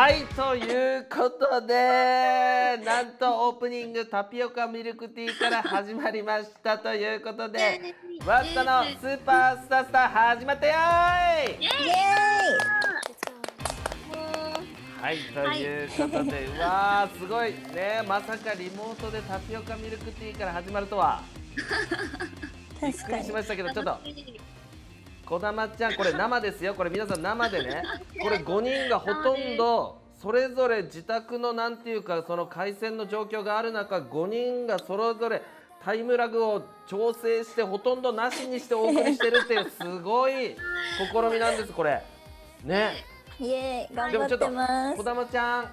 はい、ということで、なんとオープニングタピオカミルクティーから始まりましたということで、ワットのスーパースタースター始まったよーい。イエーイ。はい、ということで、はい、わあすごいね、まさかリモートでタピオカミルクティーから始まるとは。びっくりしましたけど、ちょっと。こだまちゃん、これ生ですよ。これ皆さん生でね、これ5人がほとんどそれぞれ自宅のなんていうか、その回線の状況がある中、5人がそれぞれタイムラグを調整してほとんどなしにしてお送りしてるっていうすごい試みなんです、これね。いえ、頑張ってます。こだまちゃん、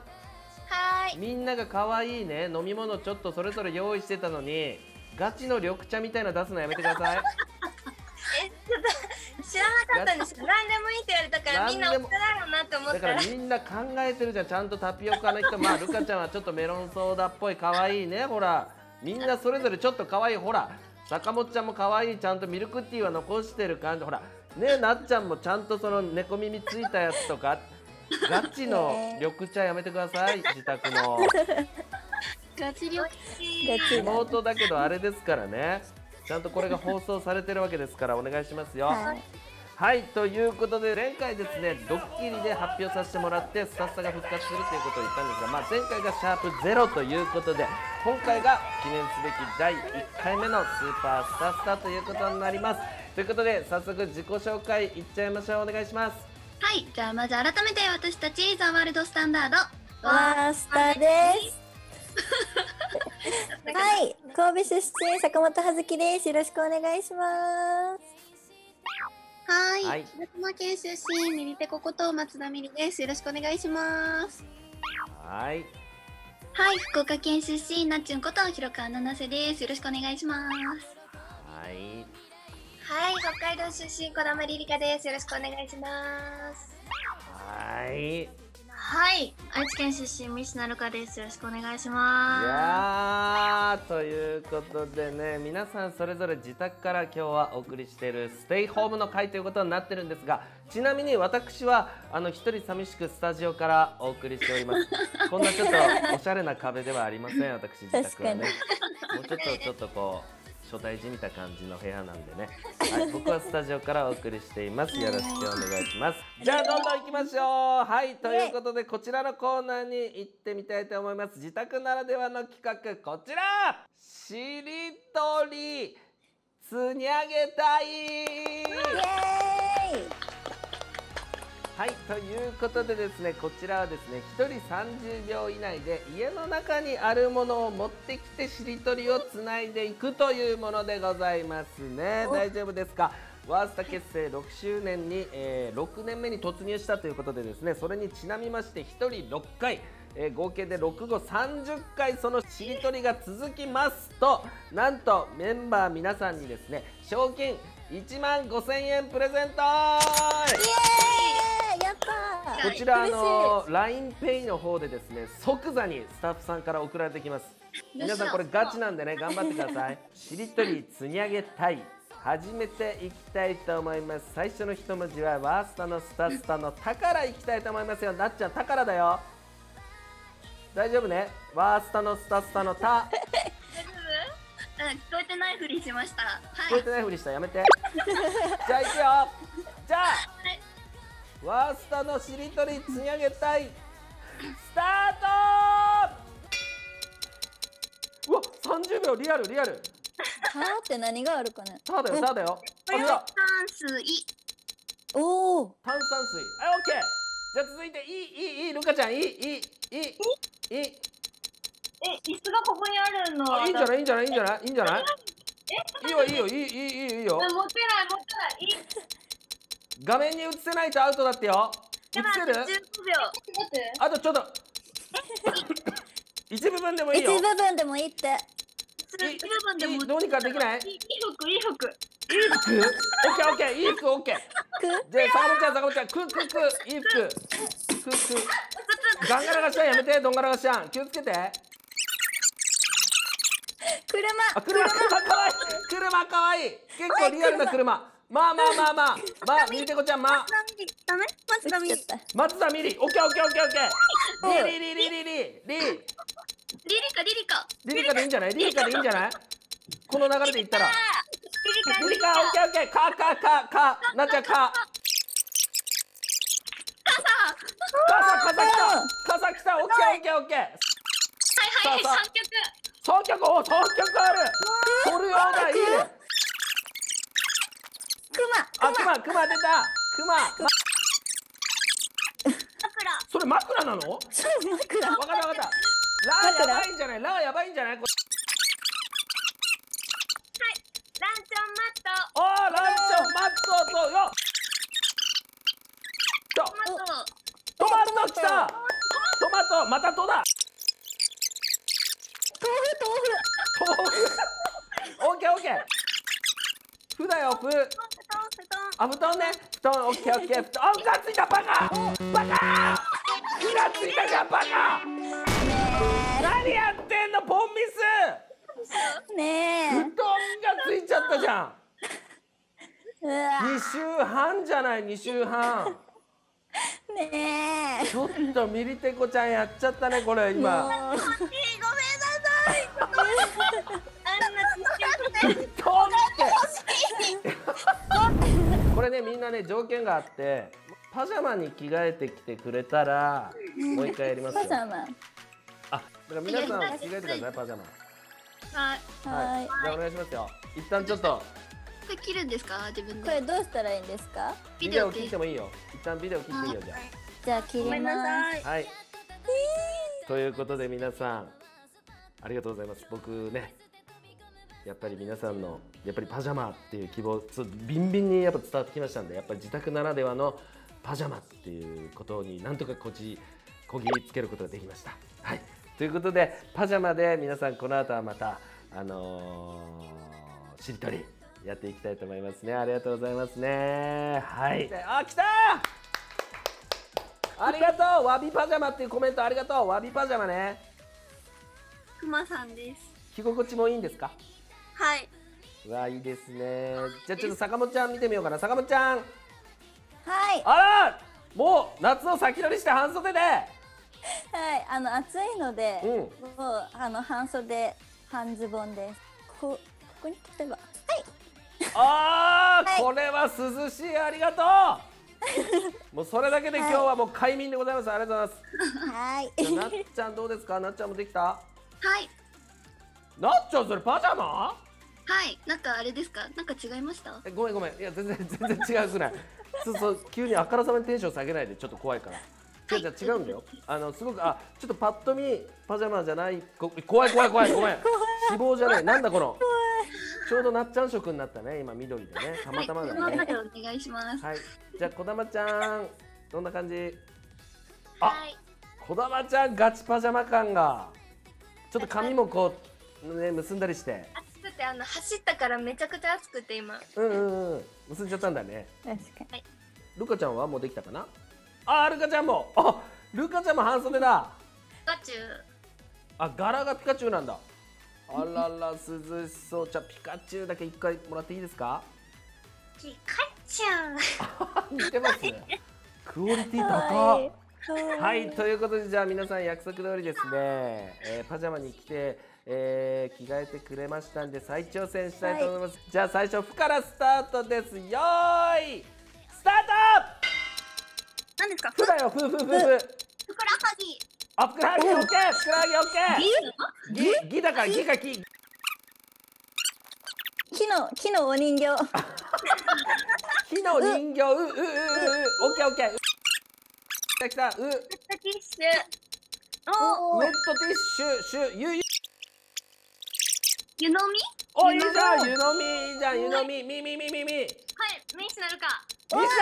はい。みんなが可愛いね飲み物ちょっとそれぞれ用意してたのに、ガチの緑茶みたいな出すのやめてください。知らなかったんですよ。何でもいいって言われたから、みんなお茶だろうなと思ったら。だからみんな考えてるじゃん、ちゃんとタピオカの人、まあルカちゃんはちょっとメロンソーダっぽい可愛いね、ほら。みんなそれぞれちょっと可愛い、ほら。坂本ちゃんも可愛い、ちゃんとミルクティーは残してる感じ、ほら。ね、なっちゃんもちゃんとその猫耳ついたやつとか。ガチの緑茶やめてください、自宅の。ガチ緑茶。妹だけど、あれですからね。ちゃんとこれが放送されてるわけですからお願いしますよ。はい、はい、ということで前回ですね、ドッキリで発表させてもらってスタッフが復活するということを言ったんですが、まあ、前回がシャープ0ということで、今回が記念すべき第1回目のスーパースタースターということになります。ということで早速自己紹介いっちゃいましょう。お願いします。はい、じゃあまず改めて私たちザ・ワールドスタンダードワースターです。はい、神戸出身坂本葉月です。よろしくお願いします。はい、広島県出身ミリペコこと松田美里です。よろしくお願いします。はい。はい、福岡県出身なっちゅんこと広川七瀬です。よろしくお願いします。はい。はい、北海道出身児玉りりかです。よろしくお願いします。はい。はい、愛知県出身三品瑠香です。よろしくお願いします。いやー、ということでね、皆さんそれぞれ自宅から今日はお送りしているステイホームの回ということになってるんですが、ちなみに私は一人寂しくスタジオからお送りしております。こんなちょっとおしゃれな壁ではありません、私自宅はね。もうちょっとこう初対じみた感じの部屋なんでね。はい、僕はスタジオからお送りしています。よろしくお願いします。じゃあどんどん行きましょう。はい、ということでこちらのコーナーに行ってみたいと思います。自宅ならではの企画、こちら、しりとりつにあげたい。イエーイ。はい、ということでですね、こちらはですね、1人30秒以内で家の中にあるものを持ってきてしりとりをつないでいくというものでございますね。大丈夫ですか？ワースタ結成6周年に、6年目に突入したということでですね、それにちなみまして1人6回、合計で6後30回そのしりとりが続きますと、なんとメンバー皆さんにですね、賞金1万5,000円プレゼント。イエーイ、やったー。こちらLINEPay の方でですね、即座にスタッフさんから送られてきます。皆さんこれガチなんでね、頑張ってください。しりとり積み上げたい、始めていきたいと思います。最初の一文字はワースタのスタスタのタからいきたいと思いますよ。なっちゃん、タからだよ。大丈夫ね？ワースタのスタスタのタ。聞こえてないふりしました。聞こえてないふりした、やめて。じゃあいくよ。じゃあ、ワースタのしりとり積み上げたい、スタート。うわ、30秒、リアルリアル。タって何があるかね。タだよタだよ。炭水。おお。炭酸水。あ、オッケー。じゃあ続いていいルカちゃん、いい。え、椅子がここにあるの。いいんじゃない、いいんじゃない、いいんじゃない、いいんじゃない。いいよ、いいよ、いいよ。持てない、画面に映せないとアウトだってよ。映せる？あとちょっと。一部分でもいいよ。一部分でもいいって。どうにかできない？いい服。オッケーオッケー、いい服オッケー。じゃあ坂本ちゃん、くいい服。ガンガラガシャンやめて、どんがらがしゃん、気をつけて。車かわいい。結構リアルな車。みりてこちゃん、松田みり、オッケーオッケーオッケーオッケー。リリカでいいんじゃない？リリカでいいんじゃない？この流れでいったら。リリカ、オッケーオッケー。なっちゃんか。傘来た。オッケーオッケーオッケー。はいはい、3曲。3曲ある。取るようだ、いいね。クマ出た。それ枕なの？枕。わかったわかった。ラやばいんじゃない？はい。ランチョンマットとよ。トマトきた。またとだ。豆腐。オッケー。ふだよ、ふ。あ、布団ね。布団、オッケー、オッケー。布団、気がついた、バカ。気がついたじゃん、バカ。何やってんの、ポンミス。ねえ。布団がついちゃったじゃん。2週半じゃない、2週半。ねえ。ちょっとみりてこちゃんやっちゃったね、これ、今。ごめんなさい。あんな。布団って。これね、みんなね、条件があって、パジャマに着替えてきてくれたらもう一回やりますよ。パジャマ、あ、だから皆さん着替えてください、パジャマ。はい、じゃあお願いしますよ。一旦ちょっとこれ切るんですか、自分で。これどうしたらいいんですか？ビデオ切ってもいいよ。一旦ビデオ切っていいよ。じゃあ切ります。はい、ということで皆さんありがとうございます。僕ね、やっぱり皆さんのやっぱりパジャマっていう希望、ビンビンにやっぱ伝わってきましたんで、やっぱり自宅ならではのパジャマっていうことになんとかこぎつけることができました。はい、ということでパジャマで皆さん、この後はまたしりとりやっていきたいと思いますね。ありがとうございますね。はい。あ、来たー。ありがとう。わびパジャマっていうコメントありがとう。わびパジャマね。くまさんです。着心地もいいんですか？はい。わ、いいですね。じゃあちょっと坂本ちゃん見てみようかな。坂本ちゃん。はい。あら、もう夏の先取りして半袖で。はい、暑いので、もう半袖半ズボンです。ここに来てば。はい。ああ、これは涼しい。ありがとう。もうそれだけで今日はもう快眠でございます。ありがとうございます。はい。なっちゃんどうですか？なっちゃんもできた？はい。なっちゃん、それパジャマ？はい、なんかあれですか、なんか違いました？ごめん、いや全然違うくない。そう急にあからさまにテンション下げないで、ちょっと怖いから。じゃ違うんだよ。すごくちょっとパッと見パジャマじゃない、怖いごめん。死亡じゃない、なんだこの。ちょうどなっちゃん色になったね、今緑でね、たまたまだね。はい、お願いします。はい、じゃあこだまちゃんどんな感じ？あ、こだまちゃんガチパジャマ感が、ちょっと髪もこうね結んだりして。走ったからめちゃくちゃ暑くて今。結んじゃったんだね。確かに。ルカちゃんはもうできたかな？あ、ルカちゃんも半袖だ。ピカチュウ。あ、柄がピカチュウなんだ。あらら、涼しそう。じゃあピカチュウだけ一回もらっていいですか？ピカチュウ。似てます。クオリティ高。はい、ということでじゃあ皆さん約束通りですね。パジャマに来て。着替えてくれましたんで再挑戦したいと思います。じゃあ最初「ふ」からスタートです。よーい、スタート。何ですか？ふだよ。ふくらはぎ。あ、ふくらはぎ。オッケー。ふくらはぎオッケー。ぎだからぎかき。木のお人形。木の人形。ううううう。オッケーオッケー。きた。う。ウェットティッシュ。ウェットティッシュ。ゆ。湯飲み。お、いいじゃん、湯飲み。み。はい、ミスなるか。よっし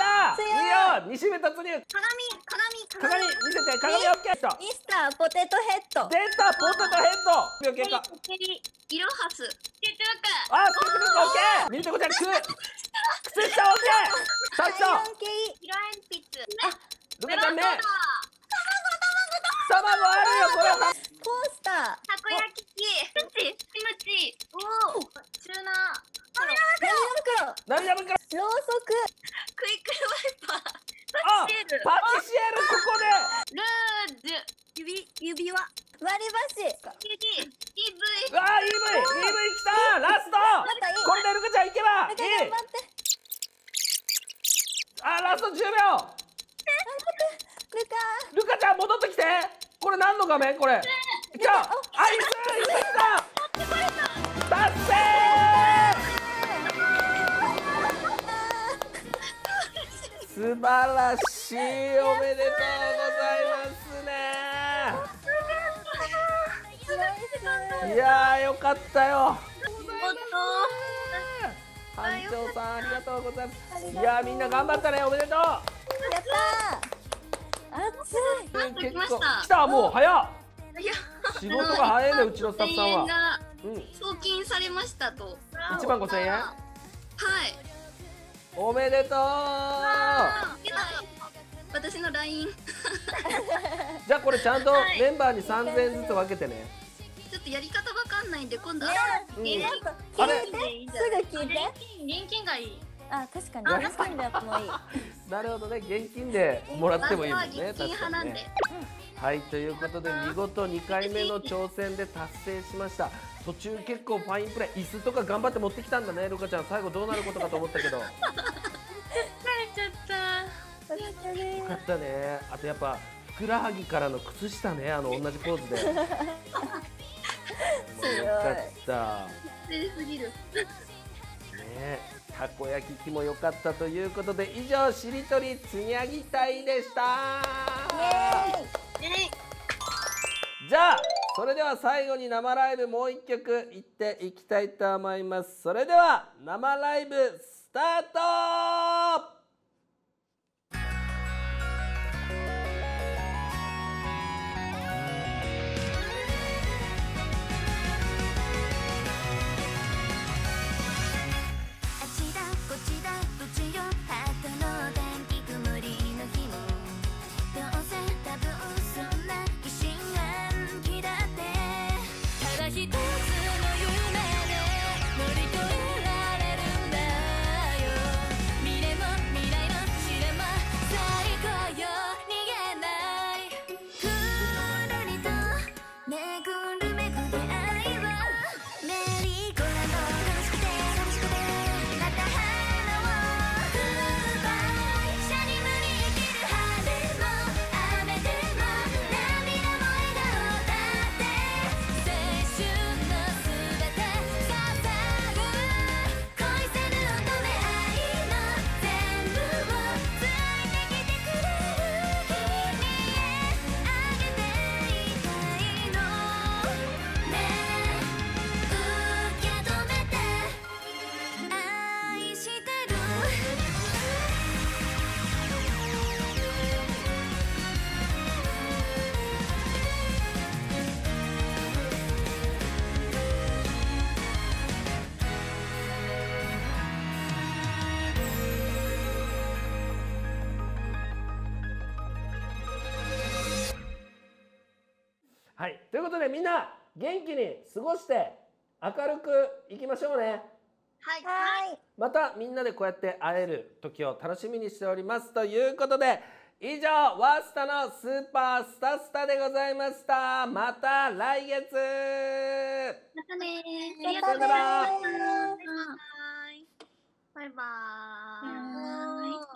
ゃ。いいよ、2週目突入。鏡見せて、鏡オッケーと。ミスターポテトヘッド。出た、ポテトヘッド。オッケー。イロハス。ケチャップ。あ、ケチャップオッケー。みりてこちゃん、靴下オッケー。最初。色鉛筆。ルカちゃんね。卵あるよ、これは。コースター。たこ焼き器。キムチ。おお。チューナー。紙袋。涙袋、ろうそく、クイックルワイパー、パティシエル、パティシエル、ここでルージュ、指輪、割り箸、EV、EV、わあ EV きた、ラスト、これでルカちゃんいけば、頑張って、あラスト10秒、ルカちゃん戻ってきて、これ何の画面これ、じゃあアイス、いった。達成！素晴らしい、おめでとうございますね。いやーよかったよ。班長さんありがとうございます。いやーみんな頑張ったね、おめでとう。やったー。暑い。結構来た、もう早っ。仕事が早いね、うちのスタッフさんは。送金されましたと1万5,000円。はい、おめでとう。私の LINE じゃあこれちゃんとメンバーに3,000円ずつ分けてね。ちょっとやり方わかんないんで今度は現金すぐ聞いて、現金がいい。あ確かに、確かにだともいい。なるほどね、現金でもらってもいいもんね。現金派なんで。はい、ということで見事2回目の挑戦で達成しました。途中結構ファインプレー、椅子とか頑張って持ってきたんだね、ルカちゃん。最後どうなることかと思ったけどよかったね。あとやっぱふくらはぎからの靴下ね、あの同じポーズでよかったね。たこ焼き器も良かったということで、以上しりとりつにゃぎ隊でした。じゃあそれでは最後に生ライブもう一曲いっていきたいと思います。それでは生ライブスタート。はい、ということでみんな元気に過ごして明るくいきましょうね。はい、またみんなでこうやって会える時を楽しみにしておりますということで、以上ワースタのスーパースタスタでございました。また来月。またねー。ありがとうございました。バイバーイ。